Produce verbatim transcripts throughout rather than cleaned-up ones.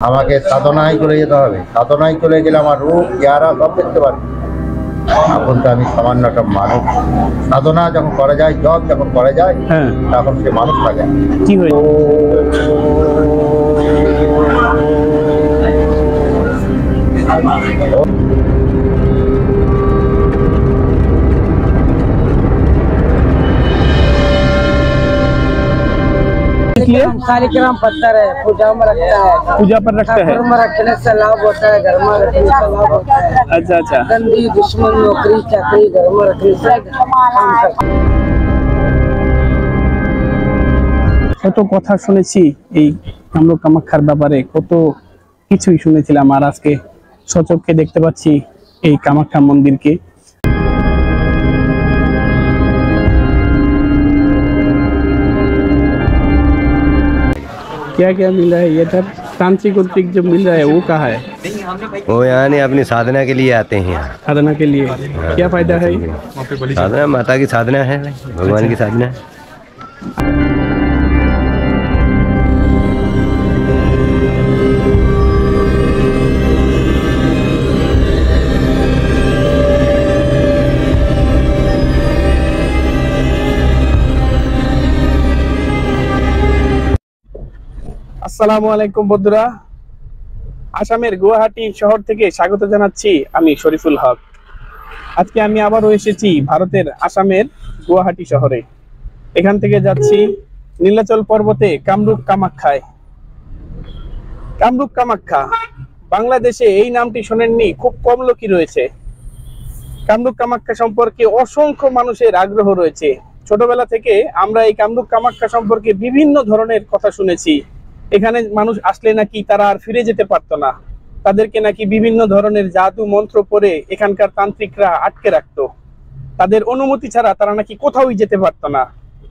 साधनाय चले जो साधनाय चले गूप चेहरा सब देखते एखन तो सामान्य मानव साधना जब करा जाए जब जब करा जाए तक से मानस था जाए कार्यक्रम पत्थर है पूजा में रखता है पूजा पर रखता है में रखने से लाभ होता है घर में रखने से लाभ होता है। अच्छा अच्छा गंदी दुश्मन नौकरी चाकरी घर में रखने से कत कथा शुने कामरूप कामाख्यार बेपारे कत किछुई शुनेछिलाम आर आजके सचक्षे देखते पाচ্ছি এই कामाख्या मंदिर के क्या क्या मिला है। ये सब तांत्रिक उन्त्रिक जो मिल रहा है वो कहाँ है? वो यहाँ नहीं अपनी साधना के लिए आते हैं। साधना के लिए क्या फायदा है? साधना माता की साधना है, भगवान की साधना আসসালামুয়ালাইকুম বন্ধুরা, আসামের গুয়াহাটি শহর থেকে স্বাগত জানাচ্ছি আমি শরীফুল হক। আজকে আমি আবারও এসেছি ভারতের আসামের গুয়াহাটি শহরে। এখান থেকে যাচ্ছি নীলাচল পর্বতে কামরূপ কামাখ্যায়। কামরূপ কামাখ্যা বাংলাদেশে এই নামটি শোনেননি, খুব কম লোকই রয়েছে। কামরূপ কামাখ্যা সম্পর্কে অসংখ্য মানুষের আগ্রহ রয়েছে। ছোটবেলা থেকে আমরা এই কামরূপ কামাখ্যা সম্পর্কে বিভিন্ন ধরনের কথা শুনেছি। এখানে মানুষ আসলে নাকি তারা আর ফিরে যেতে পারতো না, তাদেরকে নাকি বিভিন্ন ধরনের জাদু মন্ত্র পড়ে এখানকার তান্ত্রিকরা আটকে রাখতো, তাদের অনুমতি ছাড়া তারা নাকি কোথাও যেতে পারতো না।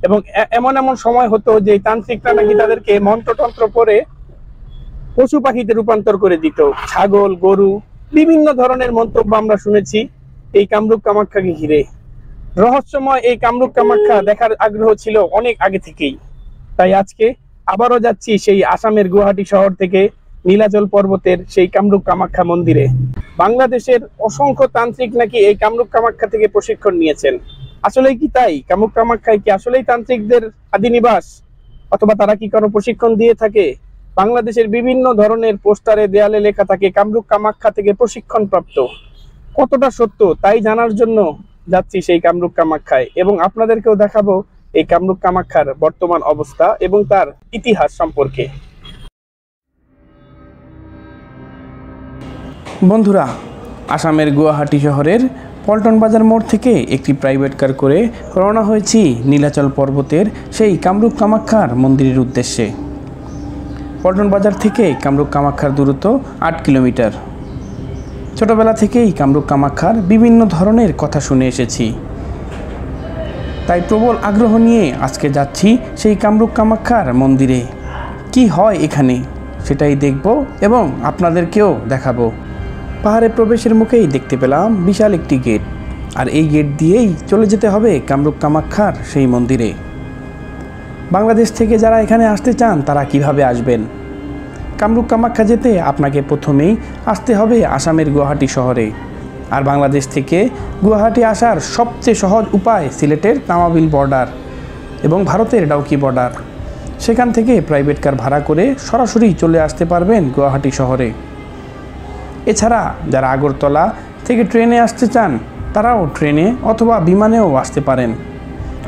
এবং এমন এমন সময় হতো যে তান্ত্রিকরা নাকি তাদেরকে মন্ত্রতন্ত্র পড়ে পশু পাখিতে রূপান্তর করে দিত, ছাগল গরু, বিভিন্ন ধরনের মন্তব্য আমরা শুনেছি এই কামরূপ কামাখ্যাকে ঘিরে। রহস্যময় এই কামরূপ কামাখ্যা দেখার আগ্রহ ছিল অনেক আগে থেকেই। তাই আজকে আবারও যাচ্ছি সেই আসামের গুয়াহাটি শহর থেকে নীলাচল পর্বতের সেই কামরূপ কামাখ্যা মন্দিরে। বাংলাদেশের অসংখ্য তান্ত্রিক নাকি এই কামরূপ কামাখ্যা থেকে প্রশিক্ষণ নিয়েছেন। আসলে কি তাই? কামরূপ কামাখ্যায় কি আসলেই তান্ত্রিকদের আদি নিবাস, অথবা তারা কি কোনো প্রশিক্ষণ দিয়ে থাকে? বাংলাদেশের বিভিন্ন ধরনের পোস্টারে দেয়ালে লেখা থাকে কামরূপ কামাখ্যা থেকে প্রশিক্ষণ প্রাপ্ত। কতটা সত্য তাই জানার জন্য যাচ্ছি সেই কামরূপ কামাখ্যায় এবং আপনাদেরকেও দেখাবো এই কামরূপ কামাখ্যার বর্তমান অবস্থা এবং তার ইতিহাস সম্পর্কে। বন্ধুরা, আসামের গুয়াহাটি শহরের পল্টন বাজার মোড় থেকে একটি প্রাইভেট কার করে রওনা হয়েছি নীলাচল পর্বতের সেই কামরূপ কামাখ্যার মন্দিরের উদ্দেশ্যে। পল্টন বাজার থেকে কামরূপ কামাখ্যার দূরত্ব আট কিলোমিটার। ছোটবেলা থেকেই কামরূপ কামাখ্যার বিভিন্ন ধরনের কথা শুনে এসেছি, তাই প্রবল আগ্রহ নিয়ে আজকে যাচ্ছি সেই কামরূপ কামাখ্যার মন্দিরে। কি হয় এখানে সেটাই দেখব এবং আপনাদেরকেও দেখাবো। পাহাড়ে প্রবেশের মুখেই দেখতে পেলাম বিশাল একটি গেট, আর এই গেট দিয়েই চলে যেতে হবে কামরূপ কামাখ্যার সেই মন্দিরে। বাংলাদেশ থেকে যারা এখানে আসতে চান তারা কিভাবে আসবেন? কামরূপ কামাখ্যা যেতে আপনাকে প্রথমেই আসতে হবে আসামের গুয়াহাটি শহরে। আর বাংলাদেশ থেকে গুয়াহাটি আসার সবচেয়ে সহজ উপায় সিলেটের তামাবিল বর্ডার এবং ভারতের ডাউকি বর্ডার। সেখান থেকে প্রাইভেট কার ভাড়া করে সরাসরি চলে আসতে পারবেন গুয়াহাটি শহরে। এছাড়া যারা আগরতলা থেকে ট্রেনে আসতে চান তারাও ট্রেনে অথবা বিমানেও আসতে পারেন।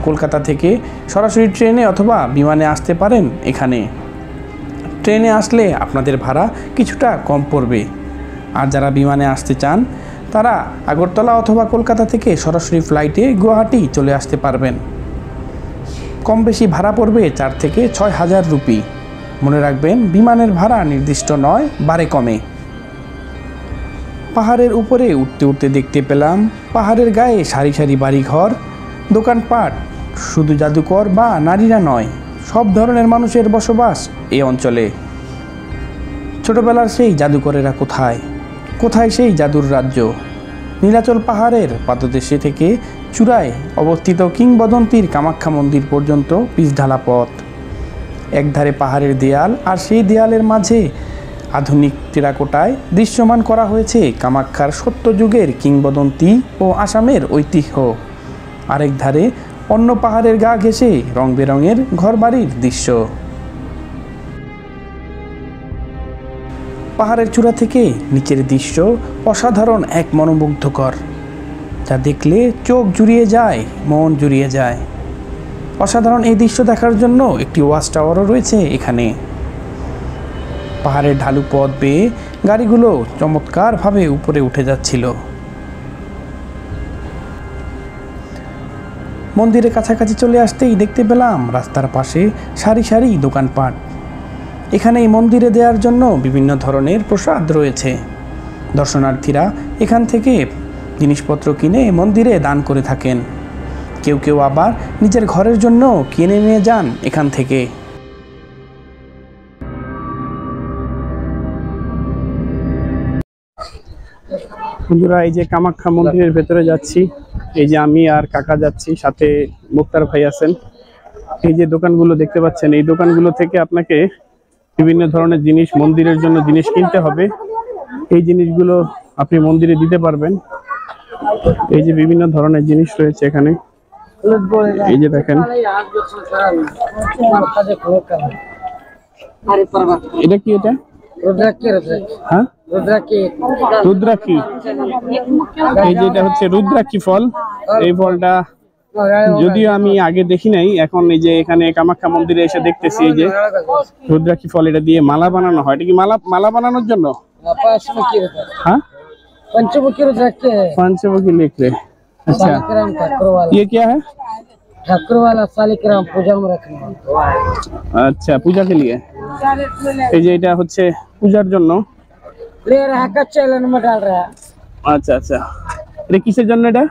কলকাতা থেকে সরাসরি ট্রেনে অথবা বিমানে আসতে পারেন এখানে। ট্রেনে আসলে আপনাদের ভাড়া কিছুটা কম পড়বে। আর যারা বিমানে আসতে চান তারা আগরতলা অথবা কলকাতা থেকে সরাসরি ফ্লাইটে গুয়াহাটি চলে আসতে পারবেন। কম বেশি ভাড়া পড়বে চার থেকে ছয় হাজার রুপি। মনে রাখবেন বিমানের ভাড়া নির্দিষ্ট নয়, বারে কমে। পাহাড়ের উপরে উঠতে উঠতে দেখতে পেলাম পাহাড়ের গায়ে সারি সারি বাড়িঘর, দোকানপাট। শুধু জাদুকর বা নারীরা নয়, সব ধরনের মানুষের বসবাস এই অঞ্চলে। ছোটবেলার সেই জাদুকরেরা কোথায়? কোথায় সেই জাদুর রাজ্য? নীলাচল পাহাড়ের পাদদেশে থেকে চূড়ায় অবস্থিত কিংবদন্তির কামাখ্যা মন্দির পর্যন্ত পিচঢালা পথ। একধারে পাহাড়ের দেয়াল, আর সেই দেয়ালের মাঝে आधुनिक टेराकोटाय दृश्यमान करा हयेछे कामाख्यार सत्ययुगेर किंबदंती और आसामेर ऐतिह्य। आरेक धारे अन्य पहाड़ेर गा घेसे रंग बेरंगेर घरबाड़ीर दृश्य। पहाड़ेर चूड़ा थेके नीचेर दृश्य असाधारण एक मनोमुग्धकर, जा देखले चोख जुड़िए जाए, मन जुड़िए जाए। असाधारण ए दृश्य देखार जन्य एकटी वाच टावारও रयेছে एखाने। पहाड़ेर ढालू पथ बेये गाड़ीगुलो चमत्कार भावे ऊपरे उठे जाच्छिलो। मंदिरेर काछाकाछि चले आसतेई देखते पेलाम रास्तार पाशे सारी सारी दोकानपाट। एखाने मंदिरे देयार जन्य विभिन्न धरनेर प्रसाद रयेछे। दर्शनार्थीरा एखान थेके जिनिसपत्र किने मंदिरे दान करे थाकेन। केउ केउ आबार निजेर घरेर जन्य किने निये जान एखान थेके। बंधुरा एई जे कामाख्या मंदिरेर भेतरे जाच्छी, एई जे आमी आर काका जाच्छी, साथे मुक्तार भाई आछेन। एई जे दोकानगुलो देखते पाच्छेन, एई दोकानगुलो थेके आपनाके विभिन्न धरनेर जिनिस मंदिरेर जन्य जिनिस किनते हबे। एई जिनिसगुलो आपनि मंदिरे दिते पारबेन। एई जे विभिन्न धरनेर जिनिस रयेछे एखाने, एई जे देखেন এটা কি, এটা রুদ্রাক্ষী। হ্যাঁ রুদ্রাক্ষী, রুদ্রাক্ষী। এই যে এটা হচ্ছে রুদ্রাক্ষী ফল। এই ফলটা যদিও আমি আগে দেখি নাই, এখন এই যে এখানে কামাখ্যা মন্দিরে এসে দেখতেছি। এই যে রুদ্রাক্ষী ফল, এটা দিয়ে মালা বানানো হয়। এটা কি মালা, মালা বানানোর জন্য? হ্যাঁ পঞ্চমুখী রুদ্রাক্ষী, পঞ্চমুখী লিখলে। আচ্ছা ये क्या है? ठाकुर वाला सालिग्राम पूजा में रखने। আচ্ছা পূজা के लिए। এই যে এটা হচ্ছে পূজার জন্য। ले रहा का चैलेंज में डाल रहा। আচ্ছা আচ্ছা, এটা কিসের জন্য? এটা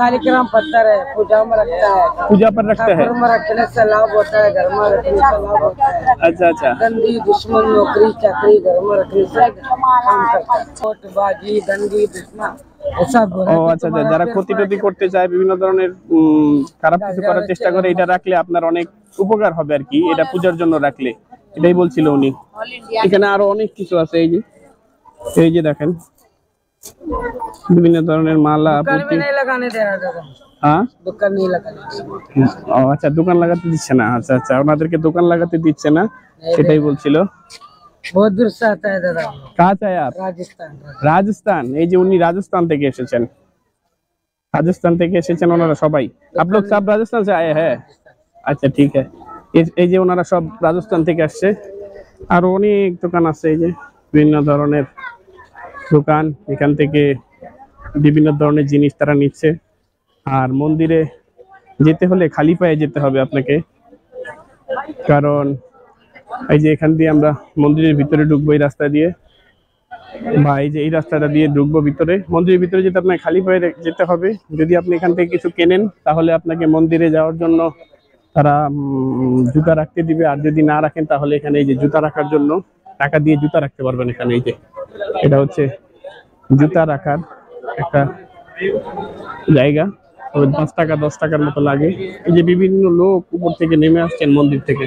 सालिग्राम पत्थर है, पूजा में रखता है, पूजा पर रखता है, रखने से लाभ होता है, घर में रखने से लाभ होता है। अच्छा अच्छा। गंदी दुश्मन नौकरी चाकरी घर में रखने से काम करता है, छोट बाजी गंदी दुश्मन ऐसा। ओ अच्छा अच्छा, যারা ক্ষতি টতি করতে চায়, বিভিন্ন ধরনের খারাপ কিছু করার চেষ্টা করে, এটা রাখলে আপনার অনেক উপকার হবে আর কি। এটা পূজার জন্য রাখলে, এটাই বলছিল উনি। এখানে আরো অনেক কিছু আছে। এই যে এই যে দেখেন বিভিন্ন ধরনের মালা। দোকানে নাই লাগানে দেয়া যাবে। হ্যাঁ দোকানে নাই লাগানো। ও আচ্ছা, দোকান লাগাতে দিচ্ছে না। আচ্ছা আচ্ছা, ওনাদেরকে দোকান লাগাতে দিচ্ছে না, সেটাই বলছিল। বহুত দূর থেকে আতা है দাদা। कहां से आप? राजस्थान। राजस्थान। এই যে উনি রাজস্থান থেকে এসেছেন। রাজস্থান থেকে এসেছেন ওনারা সবাই। आप लोग सब राजस्थान से आए हैं? আচ্ছা ঠিক है। এই যে ওনারা সব রাজস্থান থেকে আসছে। আর অনেক দোকান আছে, এই যে বিভিন্ন ধরনের দোকান। এখান থেকে বিভিন্ন ধরনের জিনিস তারা নিচ্ছে। আর মন্দিরে যেতে হলে খালি পায়ে যেতে হবে আপনাকে, কারণ এই যে এখান দিয়ে আমরা মন্দিরের ভিতরে ঢুকবো এই রাস্তা দিয়ে, বা এই যে এই রাস্তাটা দিয়ে ঢুকবো ভিতরে। মন্দিরের ভিতরে যেতে আপনাকে খালি পায়ে যেতে হবে। যদি আপনি এখান থেকে কিছু কেনেন তাহলে আপনাকে মন্দিরে যাওয়ার জন্য তারা জুতা রাখতে দিবে, আর যদি না রাখেন তাহলে এখানে এই যে জুতা রাখার জন্য টাকা দিয়ে জুতা রাখতে পারবেন এখানে। এই যে এটা হচ্ছে জুতা রাখার একটা জায়গা, পাঁচ টাকা দশ টাকার মতো লাগে। এই যে বিভিন্ন লোক উপর থেকে নেমে আসছেন মন্দির থেকে।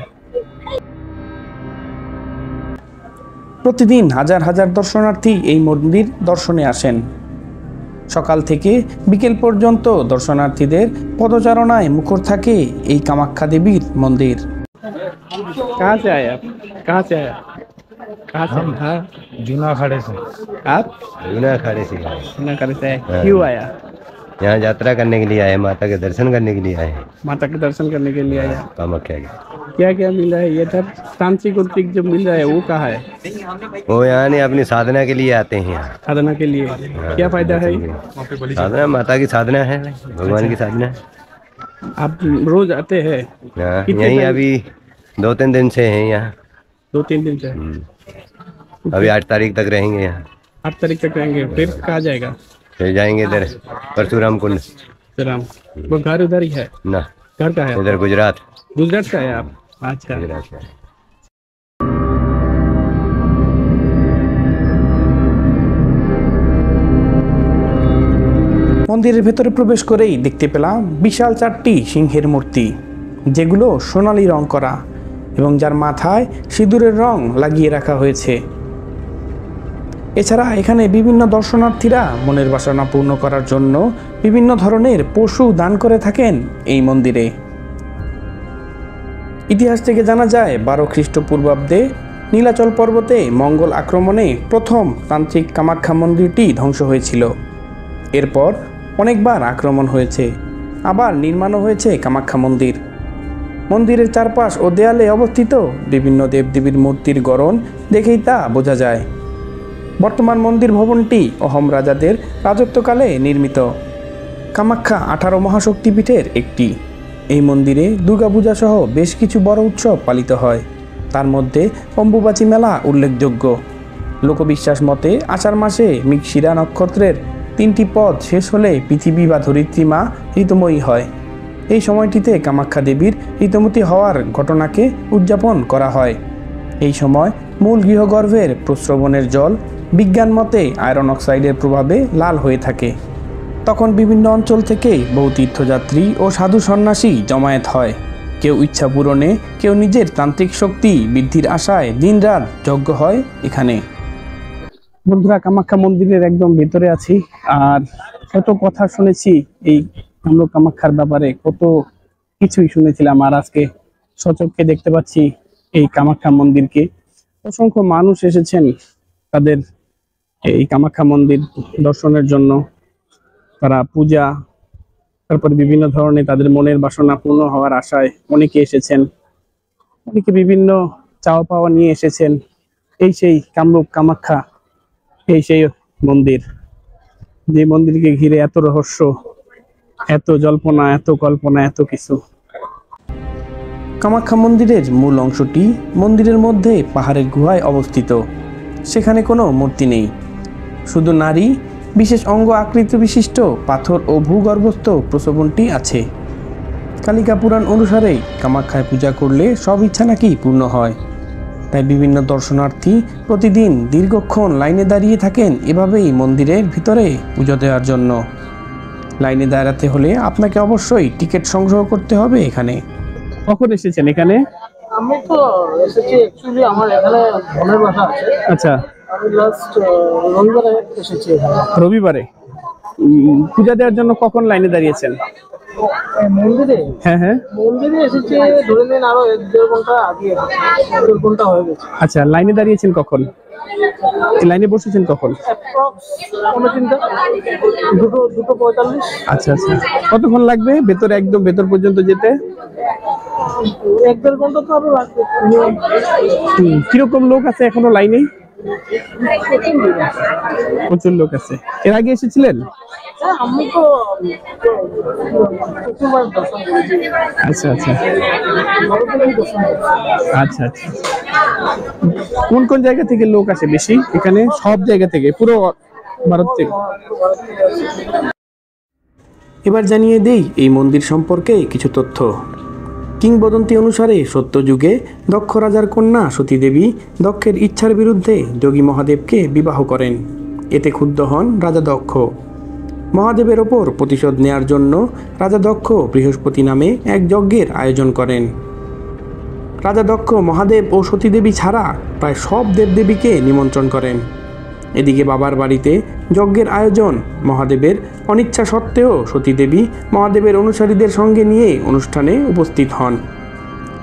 প্রতিদিন হাজার হাজার দর্শনার্থী এই মন্দির দর্শনে আসেন। সকাল থেকে বিকেল পর্যন্ত দর্শনার্থীদের পদচারণায় মুখর থাকে এই কামাখ্যা দেবীর মন্দির। कहाँ से आए आप? कहाँ से आए? कहाँ से? हाँ, जूनाखाड़े से। आप जूनाखाड़े से आए? जूनाखाड़े से आए। क्यों आया? यहाँ यात्रा करने के लिए आए, माता के दर्शन करने के लिए आए। माता के दर्शन करने के लिए आया। कामाख्या के क्या क्या मिला है? ये सब तांत्रिक उन्त्रिक जो मिल रहा है वो कहाँ है? वो यहाँ नहीं, अपनी साधना के लिए आते हैं। साधना के लिए क्या फायदा है? साधना माता की साधना है, भगवान की साधना है। आप रोज आते हैं? यही अभी दो तीन दिन से हैं यहाँ। दो तीन दिन से? अभी आठ तारीख तक रहेंगे यहाँ। आठ तारीख तक रहेंगे, फिर कहाँ जाएगा? फिर जाएंगे इधर परशुराम कुंड। परशुराम, वो घर उधर ही है ना? घर का है इधर, गुजरात। गुजरात का है आप? अच्छा गुजरात का है। मंदिर भेतरे प्रवेश करेई देखते पेलाम विशाल चारटी सिंहेर मूर्ति, जेगुलो सोनाली रंग करा। एवं जार माथाय सिंदूरेर रंग लागिए रखा हयेछे। एछाड़ा एखाने विभिन्न दर्शनार्थीरा मनेर बासना पूर्ण करार जन्य विभिन्न धरनेर पशु दान करे थाकेन एई मंदिरे। इतिहास थेके जाना जाय बारो ख्रिस्टपूर्वाब्दे नीलाचल पर्वते मंगल आक्रमणे प्रथम तांत्रिक कामाख्या मंदिरटी ध्वंस हयेछिल। एरपर अनेकबार आक्रमण हयेछे, आबार निर्माण हयेछे कामाख्या मंदिर। मंदिरेर चारपाश ओ देयाले अवस्थित विभिन्न देवदेवीर मूर्तिर गड़न देखेई ता बोझा जाय। बर्तमान मंदिर भवनटी अहोम राजादेर राजत्वकाले निर्मित कामाख्या अठारो महाशक्तिपीठेर एकटी। एई मंदिरे दुर्गा पूजा सह बेश किछु बड़ उत्सव पालित हय, तार मध्ये अम्बुबाची मेला उल्लेखयोग्य। लोकविश्वास मते आषाढ़ मासे मृगशिरा नक्षत्रेर तीनटी पद शेष होले पृथिवी बा धरित्री मा ऋतुमयी हय। एई समयटीते कामाख्या देवीर ऋतुमती हওয়ার घटनाके उद्यापन करा हय। एई समय मूल गृहगर्भेर प्रस्रवणेर जल विज्ञान मते आयरन अक्साइडेर प्रभावे लाल हये थाके। तखन विभिन्न अंचल थेके बहु तीर्थयात्री और साधु सन्यासी जमायत हय। केउ इच्छा पूरणे केउ निजेर तांत्रिक शक्ति बृद्धिर आशाय दिन रात यज्ञ हय एखाने। बंधुरा कामाख्या मंदिरेर एकदम भितरे आछि आर कत कथा शुनेछि एई कामरूप कामाख्यार ब्यापारे, कत किछुई शुनेछिलाम आर आजके सचक्षे देखते पाচ্ছি এই কামাখ্যা মন্দিরকে। অসংখ্য মানুষ এসেছেন তাদের এই কামাখ্যা মন্দির দর্শনের জন্য। তারা পূজা, তারপর বিভিন্ন ধরনের তাদের মনের বাসনা পূর্ণ হওয়ার আশায় অনেকে এসেছেন, অনেকে বিভিন্ন চাওয়া পাওয়া নিয়ে এসেছেন। এই সেই কামরূপ কামাখ্যা, এই সেই মন্দির যে মন্দিরকে ঘিরে এত রহস্য, এত জল্পনা, এত কল্পনা, এত কিছু। কামাখ্যা মন্দিরের মূল অংশটি মন্দিরের মধ্যে পাহাড়ের গুহায় অবস্থিত। সেখানে কোনো মূর্তি নেই, শুধু নারী বিশেষ অঙ্গ আকৃতি বিশিষ্ট পাথর ও ভূগর্ভস্থ প্রস্তবনটি আছে। কালিকা পুরাণ অনুসারে কামাখ্যায় পূজা করলে সব ইচ্ছা নাকি পূর্ণ হয়, তাই বিভিন্ন দর্শনার্থী প্রতিদিন দীর্ঘক্ষণ লাইনে দাঁড়িয়ে থাকেন এভাবেই মন্দিরের ভিতরে পুজো দেওয়ার জন্য। লাইনে দাঁড়াতে হলে আপনাকে অবশ্যই টিকিট সংগ্রহ করতে হবে। এখানে কখন এসেছেন? এখানে আমি তো এসেছি एक्चुअली আমার এখানে মনের বাসা আছে। আচ্ছা, আমি লাস্ট রবিবারে এসেছি। রবিবারে পূজা দেওয়ার জন্য কখন লাইনে দাঁড়িয়েছেন মন্দিরে? হ্যাঁ হ্যাঁ, মন্দিরে এসেছি ধরে নেন আরো এক দেড় ঘন্টা আগে এসেছি, এক দেড় ঘন্টা হয়ে গেছে। আচ্ছা, লাইনে দাঁড়িয়েছেন কখন? লাইনে বসেছেন কখন? দুটো পঁয়তাল্লিশ। আচ্ছা আচ্ছা, কতক্ষণ লাগবে ভেতরে একদম ভেতর পর্যন্ত যেতে? এক দেড় ঘন্টা তো আরো লাগবে। কিরকম লোক আছে এখনো লাইনে? প্রচুর লোক আছে। এর আগে এসেছিলেন? আচ্ছা আচ্ছা আচ্ছা আচ্ছা। কোন কোন জায়গা থেকে লোক আসে বেশি এখানে? সব জায়গা থেকে, পুরো ভারত থেকে। এবার জানিয়ে দেই এই মন্দির সম্পর্কে কিছু তথ্য। কিংবদন্তি অনুসারে সত্যযুগে দক্ষ রাজার কন্যা সতী দেবী দক্ষের ইচ্ছার বিরুদ্ধে যোগী মহাদেবকে বিবাহ করেন। এতে ক্ষুব্ধ হন রাজা দক্ষ। মহাদেবের ওপর প্রতিশোধ নেয়ার জন্য রাজা দক্ষ বৃহস্পতি নামে এক যজ্ঞের আয়োজন করেন। রাজা দক্ষ মহাদেব ও সতীদেবী ছাড়া প্রায় সব দেবদেবীকে নিমন্ত্রণ করেন। এদিকে বাবার বাড়িতে যজ্ঞের আয়োজন মহাদেবের অনিচ্ছা সত্ত্বেও সতীদেবী মহাদেবের অনুসারীদের সঙ্গে নিয়ে অনুষ্ঠানে উপস্থিত হন।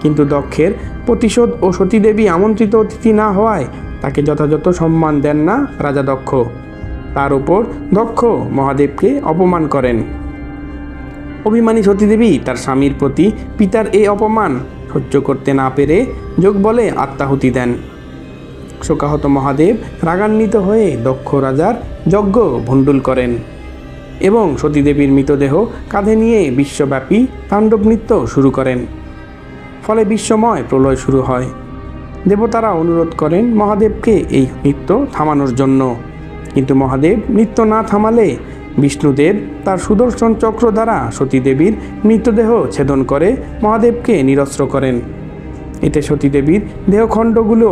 কিন্তু দক্ষের প্রতিশোধ ও সতীদেবী আমন্ত্রিত অতিথি না হওয়ায় তাকে যথাযথ সম্মান দেন না রাজা দক্ষ। তার ওপর দক্ষ মহাদেবকে অপমান করেন। অভিমানী সতীদেবী তার স্বামীর প্রতি পিতার এই অপমান সহ্য করতে না পেরে যোগ বলে আত্মাহুতি দেন। শোকাহত মহাদেব রাগান্বিত হয়ে দক্ষ রাজার যজ্ঞ ভণ্ডুল করেন এবং সতীদেবীর মৃতদেহ কাঁধে নিয়ে বিশ্বব্যাপী তাণ্ডব নৃত্য শুরু করেন। ফলে বিশ্বময় প্রলয় শুরু হয়। দেবতারা অনুরোধ করেন মহাদেবকে এই নৃত্য থামানোর জন্য, কিন্তু মহাদেব নৃত্য না থামালে বিষ্ণুদেব তার সুদর্শন চক্র দ্বারা সতীদেবীর মৃতদেহ ছেদন করে মহাদেবকে নিরস্ত্র করেন। এতে সতীদেবীর দেহখণ্ডগুলো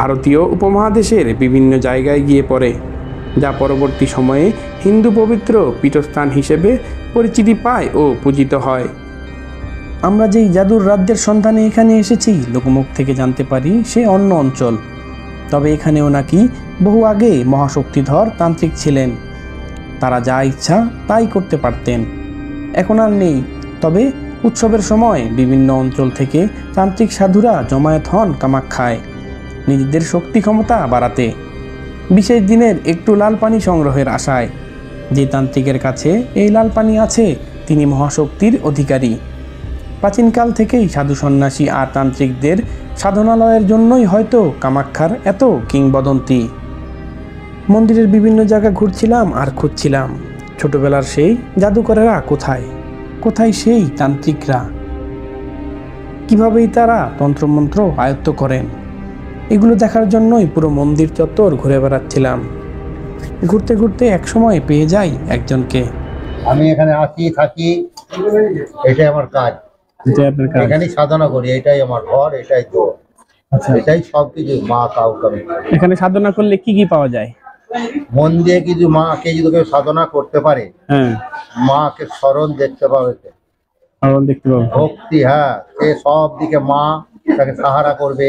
ভারতীয় উপমহাদেশের বিভিন্ন জায়গায় গিয়ে পড়ে, যা পরবর্তী সময়ে হিন্দু পবিত্র পীঠস্থান হিসেবে পরিচিতি পায় ও পূজিত হয়। আমরা যেই জাদুর রাজ্যের সন্ধানে এখানে এসেছি লোকমুখ থেকে জানতে পারি সে অন্য অঞ্চল। তবে এখানেও নাকি বহু আগে মহাশক্তিধর তান্ত্রিক ছিলেন, তারা যা ইচ্ছা তাই করতে পারতেন। এখন আর নেই, তবে উৎসবের সময় বিভিন্ন অঞ্চল থেকে তান্ত্রিক সাধুরা জমায়েত হন কামাখ্যায় নিজেদের শক্তি ক্ষমতা বাড়াতে, বিশেষ দিনের একটু লাল পানি সংগ্রহের আশায়। যে তান্ত্রিকের কাছে এই লাল পানি আছে তিনি মহাশক্তির অধিকারী। প্রাচীনকাল থেকেই সাধু সন্ন্যাসী আর তান্ত্রিকদের সাধনালয়ের জন্যই হয়তো কামাখ্যার এত কিংবদন্তি। মন্দিরের বিভিন্ন জায়গা ঘুরছিলাম আর খুঁজছিলাম ছোটবেলার সেই জাদুকরেরা কোথায়, কোথায় সেই তান্ত্রিকরা, কীভাবেই তারা তন্ত্রমন্ত্র আয়ত্ত করেন। এগুলো দেখার জন্যই পুরো মন্দির চত্বর ঘুরে বেড়াচ্ছিলাম। ঘুরতে ঘুরতে এক সময় পেয়ে যাই একজনকে। আমি এখানে আসি, থাকি, এটাই আমার কাজ, এখানে সাধনা করি, এটাই আমার ঘর, এটাই তো, এটাই সব কিছু। মা কাউকে এখানে সাধনা করলে কি কি পাওয়া যায়? মন দিয়ে কিছু মাকে যদি কেউ সাধনা করতে পারে, মাকে স্মরণ দেখতে পাবে, ভক্তি, হ্যাঁ, সে সব দিকে মা তাকে সাহারা করবে।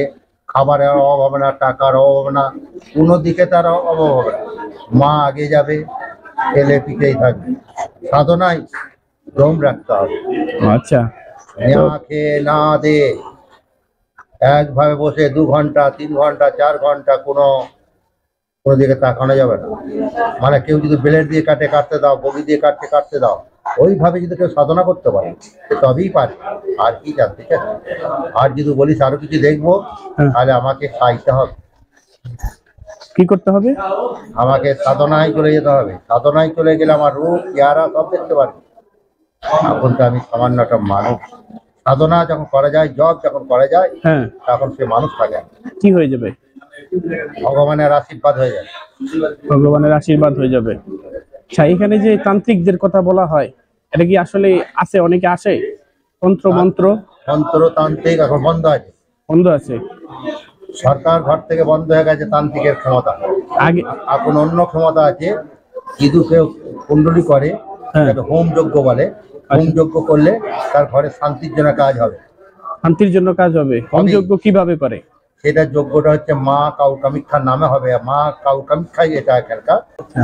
খাবারের অভাব হবে না, টাকার অভাব হবে না, কোনো দিকে তার অভাব হবে না। মা আগে যাবে, এলে পিঠেই থাকবে। সাধনায় দম রাখতে হবে। আচ্ছা, না খেয়ে না দে একভাবে বসে দু ঘন্টা তিন ঘন্টা চার ঘন্টা কোনো কোনো দিকে তাকানো যাবে না। মানে কেউ যদি ব্লেড দিয়ে কাটে, কাটতে দাও, বগি দিয়ে কাটতে কাটতে দাও, ওইভাবে যদি কেউ সাধনা করতে পারে তবেই পারে। আর কি জানতে চাই? আর যদি বলিস আরো কিছু দেখবো, তাহলে আমাকে খাইতে হবে। কি করতে হবে? আমাকে সাধনায় চলে যেতে হবে। সাধনায় চলে গেলে আমার রূপ চেহারা সব দেখতে পারবে। এখন তো আমি সামান্য একটা মানুষ। সাধনা যখন করা যায়, জব যখন করা যায়, তখন সে মানুষ থাকে। কি হয়ে যাবে? ভগবানের আশীর্বাদ হয়ে যাবে। ভগবানের আশীর্বাদ হয়ে যাবে। আচ্ছা, এখানে যে তান্ত্রিকদের কথা বলা হয়, এটা কি আসলে আছে? অনেকে আসে তন্ত্র মন্ত্র তন্ত্র তান্ত্রিক এখন বন্ধ আছে, বন্ধ আছে সরকার ঘর থেকে বন্ধ হয়ে গেছে তান্ত্রিকের ক্ষমতা। আগে এখন অন্য ক্ষমতা আছে, যদি কেউ কুণ্ডলী করে, হোম যজ্ঞ বলে, হোম যজ্ঞ করলে তার ঘরে শান্তির জন্য কাজ হবে। শান্তির জন্য কাজ হবে। হোম যজ্ঞ কিভাবে করে? সেটা যজ্ঞটা হচ্ছে মা কামাখ্যার নামে হবে। মা কামাখ্যাই এটা এখানকার।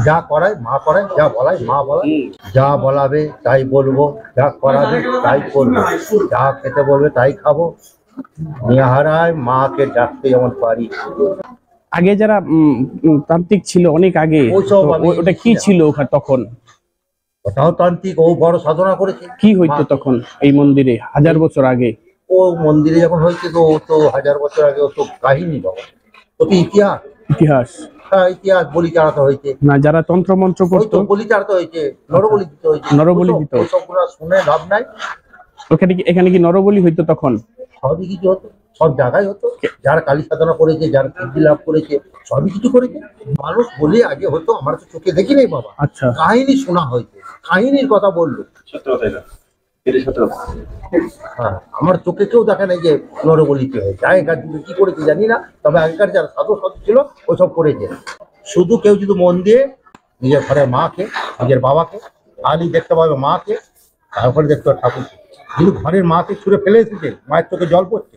যা করায় মা করায়, যা বলায় মা বলায়, যা বলাবে তাই বলবো, যা করাবে তাই করবো, যা খেতে বলবে তাই খাবো। নিহারায় মাকে ডাকতে যেমন পারি। আগে যারা তান্ত্রিক ছিল অনেক আগে, ওটা কি ছিল তখন? ওটাও তান্ত্রিক, ও বড় সাধনা করেছে। কি হইতো তখন এই মন্দিরে হাজার বছর আগে? ও মন্দিরে যখন হয়েছে তো ও তো হাজার বছর আগে, ও তো কাহিনী বাবা, ও তো ইতিহাস। ইতিহাস, হ্যাঁ, ইতিহাস। বলি চালাতে হয়েছে না, যারা তন্ত্র মন্ত্র করতো বলি চালাতে হয়েছে, নরবলি দিতে হয়েছে। নরবলি দিত, ওসবগুলো শুনে লাভ নাই। ওখানে কি, এখানে কি নরবলি হইতো তখন? সবই কিছু হতো, সব জায়গায় হতো। যারা কালী সাধনা করেছে, যারা সিদ্ধি লাভ করেছে, সবই কিছু করেছে। মানুষ বলি আগে হতো, আমার তো চোখে দেখি নাই বাবা। আচ্ছা, কাহিনী শোনা হয়েছে, কাহিনীর কথা বললো। আমার চোখে কেউ দেখে নাই যে নরবলিতে হয়। আগেকার যুগে কি করেছে জানি না, তবে আগেকার যারা সাধু সাধু ছিল ওসব করেছে। শুধু কেউ যদি মন দিয়ে নিজের ঘরের মাকে, নিজের বাবাকে, আলি দেখতে পাবে মাকে, তারপরে দেখতে পাবে ঠাকুরকে। কিন্তু ঘরের মাকে ছুঁড়ে ফেলে এসেছে, মায়ের চোখে জল পড়ছে,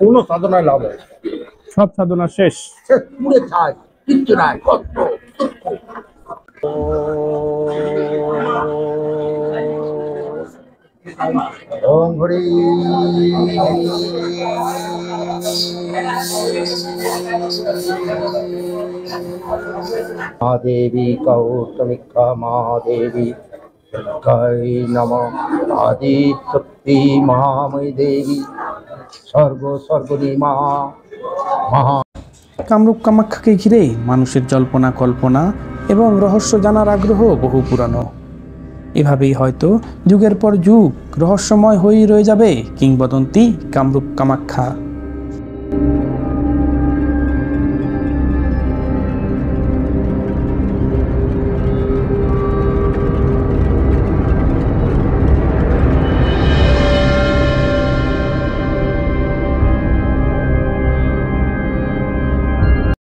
কোনো সাধনায় লাভ হয়। সব সাধনা শেষ, পুরে ছাই, কিচ্ছু নাই। ওম হরি মহাদেবী কৌতমিকা মহাদেবী নমঃ। আদি শক্তি মহাময়ী দেবী সর্ব সর্বনী মহা মহা। কামরূপ কামাখ্যাকে ঘিরে মানুষের জল্পনা কল্পনা এবং রহস্য জানার আগ্রহ বহু পুরানো। এভাবেই হয়তো যুগের পর যুগ রহস্যময় হয়েই রয়ে যাবে কিংবদন্তি কামরূপ কামাখ্যা।